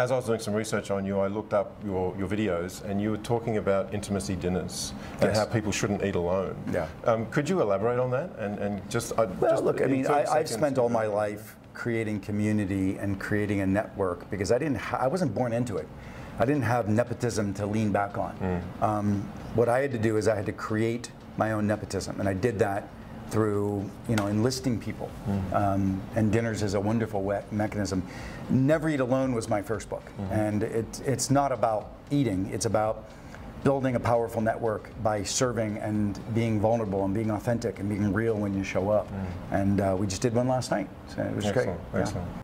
As I was doing some research on you, I looked up your videos, and you were talking about intimacy dinners and how people shouldn't eat alone. Yeah. Could you elaborate on that? And just look, I mean, I've spent all my life creating community and creating a network because I wasn't born into it. I didn't have nepotism to lean back on. What I had to do is I had to create my own nepotism, and I did that through, you know, enlisting people, and dinners is a wonderful mechanism. Never Eat Alone was my first book, and it's not about eating, it's about building a powerful network by serving and being vulnerable and being authentic and being real when you show up, and we just did one last night, so it was great. Excellent.